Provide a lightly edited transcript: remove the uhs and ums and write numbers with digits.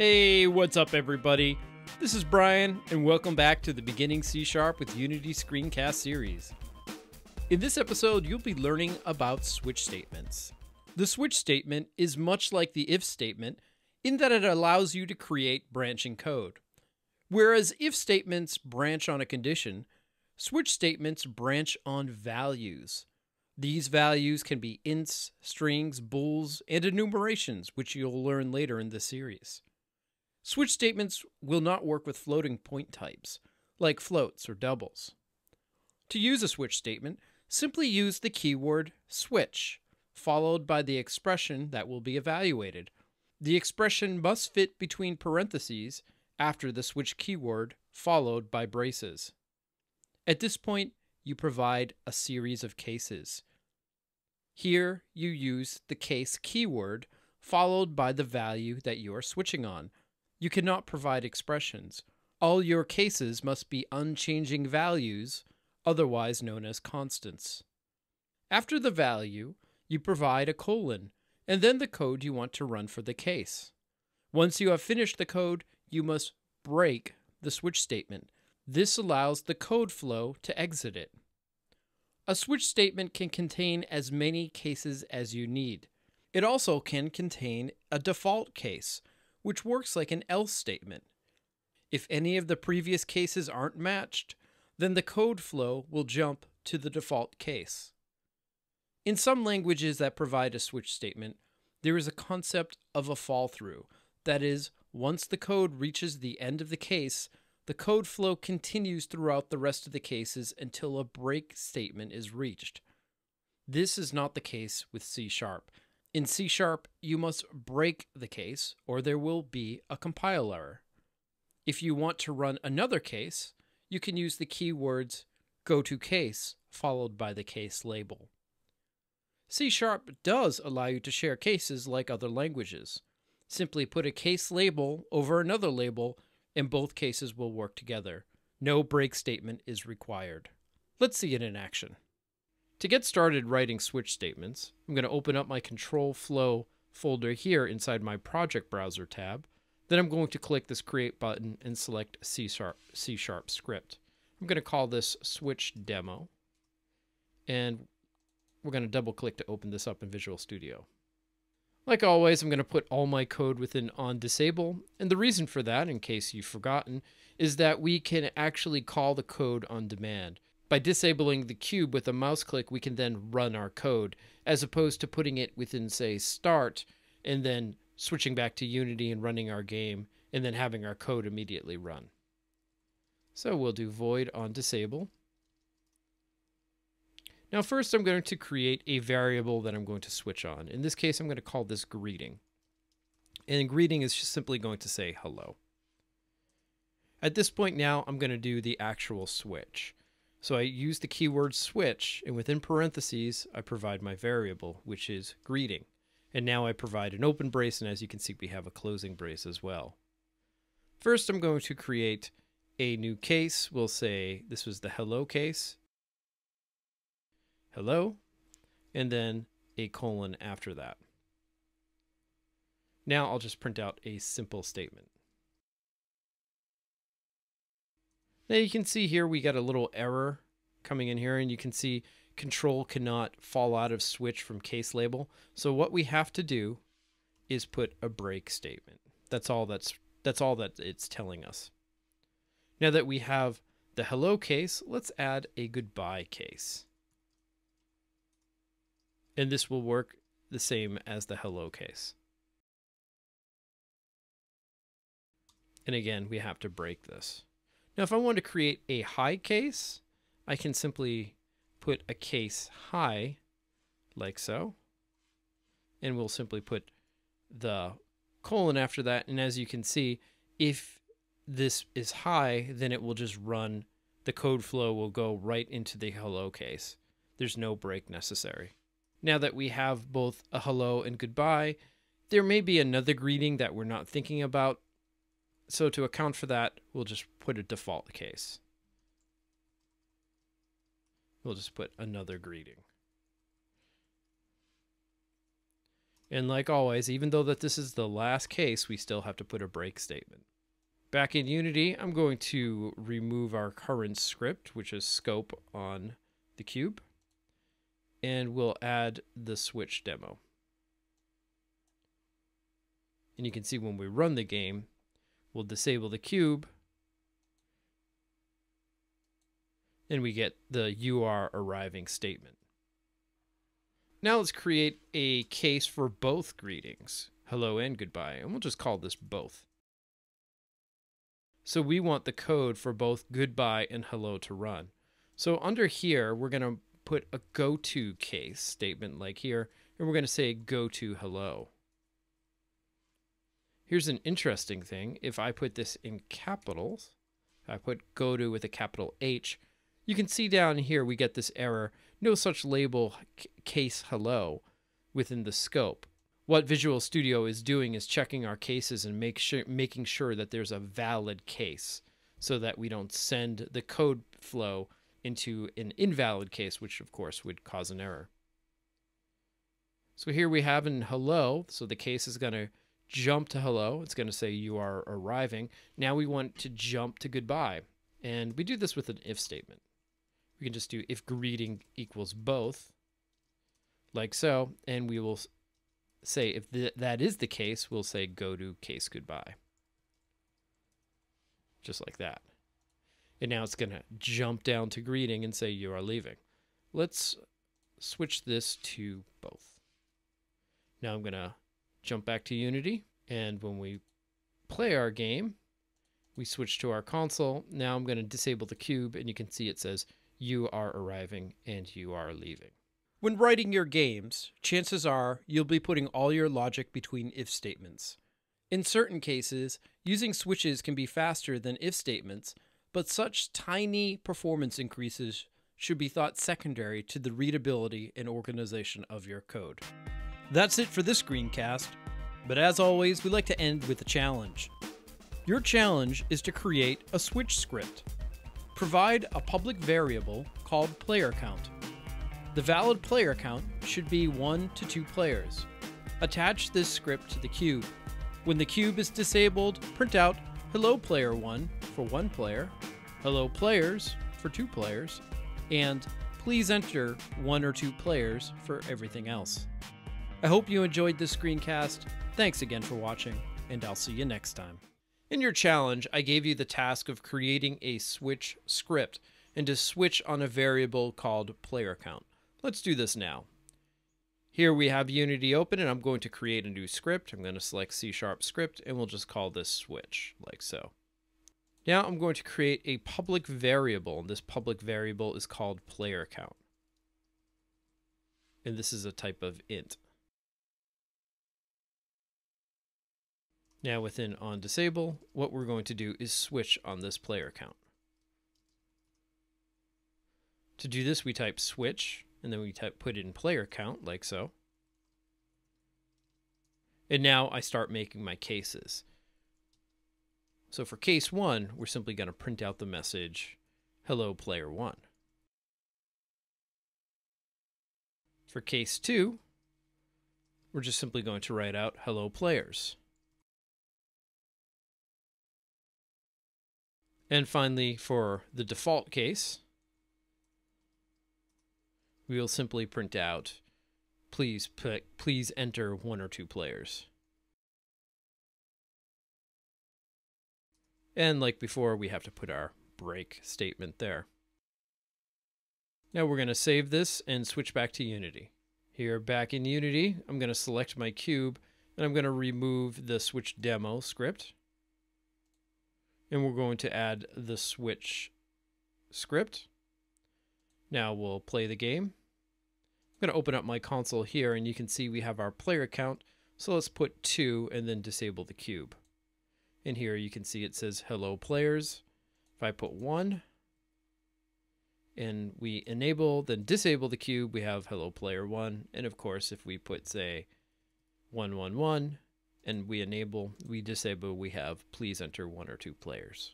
Hey, what's up everybody? This is Brian and welcome back to the Beginning C# with Unity Screencast series. In this episode, you'll be learning about switch statements. The switch statement is much like the if statement in that it allows you to create branching code. Whereas if statements branch on a condition, switch statements branch on values. These values can be ints, strings, bools, and enumerations, which you'll learn later in this series. Switch statements will not work with floating point types, like floats or doubles. To use a switch statement, simply use the keyword switch, followed by the expression that will be evaluated. The expression must fit between parentheses after the switch keyword, followed by braces. At this point, you provide a series of cases. Here, you use the case keyword, followed by the value that you are switching on. You cannot provide expressions. All your cases must be unchanging values, otherwise known as constants. After the value, you provide a colon, and then the code you want to run for the case. Once you have finished the code, you must break the switch statement. This allows the code flow to exit it. A switch statement can contain as many cases as you need. It also can contain a default case, which works like an else statement. If any of the previous cases aren't matched, then the code flow will jump to the default case. In some languages that provide a switch statement, there is a concept of a fall-through. That is, once the code reaches the end of the case, the code flow continues throughout the rest of the cases until a break statement is reached. This is not the case with C#. In C#, you must break the case or there will be a compile error. If you want to run another case, you can use the keywords goto case followed by the case label. C# does allow you to share cases like other languages. Simply put a case label over another label and both cases will work together. No break statement is required. Let's see it in action. To get started writing switch statements, I'm going to open up my control flow folder here inside my project browser tab. Then I'm going to click this create button and select C# script. I'm going to call this switch demo. And we're going to double click to open this up in Visual Studio. Like always, I'm going to put all my code within onDisable, and the reason for that, in case you've forgotten, is that we can actually call the code on demand. By disabling the cube with a mouse click, we can then run our code, as opposed to putting it within, say, start, and then switching back to Unity and running our game, and then having our code immediately run. So we'll do void onDisable. Now first I'm going to create a variable that I'm going to switch on. In this case, I'm going to call this greeting. And greeting is just simply going to say hello. At this point now, I'm going to do the actual switch. So I use the keyword switch, and within parentheses, I provide my variable, which is greeting. And now I provide an open brace, and as you can see, we have a closing brace as well. First, I'm going to create a new case. We'll say this was the hello case. Hello, and then a colon after that. Now I'll just print out a simple statement. Now you can see here we got a little error coming in here, and you can see control cannot fall out of switch from case label. So what we have to do is put a break statement. That's all that it's telling us. Now that we have the hello case, let's add a goodbye case. And this will work the same as the hello case. And again, we have to break this. Now, if I want to create a high case, I can simply put a case high, like so. And we'll simply put the colon after that. And as you can see, if this is high, then it will just run. The code flow will go right into the hello case. There's no break necessary. Now that we have both a hello and goodbye, there may be another greeting that we're not thinking about. So to account for that, we'll just put a default case. We'll just put another greeting. And like always, even though that this is the last case, we still have to put a break statement. Back in Unity, I'm going to remove our current script, which is scope on the cube, and we'll add the switch demo. And you can see when we run the game, we'll disable the cube, and we get the UR arriving statement. Now let's create a case for both greetings, hello and goodbye, and we'll just call this both. So we want the code for both goodbye and hello to run. So under here, we're going to put a goto case statement like here, and we're going to say goto hello. Here's an interesting thing. If I put this in capitals, I put goto with a capital H, you can see down here we get this error, no such label case hello within the scope. What Visual Studio is doing is checking our cases and making sure that there's a valid case so that we don't send the code flow into an invalid case, which of course would cause an error. So here we have in hello, so the case is going to jump to hello. It's going to say you are arriving. Now we want to jump to goodbye. And we do this with an if statement. We can just do if greeting equals both, like so, and we will say if that is the case, we'll say goto case goodbye, just like that. And now it's going to jump down to greeting and say you are leaving. Let's switch this to both. Now I'm going to jump back to Unity, and when we play our game, we switch to our console. Now I'm going to disable the cube, and you can see it says you are arriving and you are leaving. When writing your games, chances are you'll be putting all your logic between if statements. In certain cases, using switches can be faster than if statements, but such tiny performance increases should be thought secondary to the readability and organization of your code. That's it for this screencast, but as always, we like to end with a challenge. Your challenge is to create a switch script. Provide a public variable called player count. The valid player count should be 1 to 2 players. Attach this script to the cube. When the cube is disabled, print out hello player 1 for 1 player, hello players for 2 players, and please enter 1 or 2 players for everything else. I hope you enjoyed this screencast. Thanks again for watching, and I'll see you next time. In your challenge, I gave you the task of creating a switch script and to switch on a variable called player count. Let's do this now. Here we have Unity open, and I'm going to create a new script. I'm going to select C# script, and we'll just call this switch, like so. Now I'm going to create a public variable, and this public variable is called player count. And this is a type of int. Now within onDisable, what we're going to do is switch on this player count. To do this, we type switch, and then we type put in player count, like so. And now I start making my cases. So for case 1, we're simply going to print out the message, hello player 1. For case 2, we're just simply going to write out hello players. And finally, for the default case, we will simply print out, please enter 1 or 2 players. And like before, we have to put our break statement there. Now we're going to save this and switch back to Unity. Here back in Unity, I'm going to select my cube, and I'm going to remove the switch demo script. And we're going to add the switch script. Now we'll play the game. I'm going to open up my console here, and you can see we have our player count. So let's put 2 and then disable the cube. And here you can see it says hello players. If I put 1 and we enable, then disable the cube, we have hello player 1. And of course, if we put, say, 1, 1, 1, and we enable, we disable, we have please enter 1 or 2 players.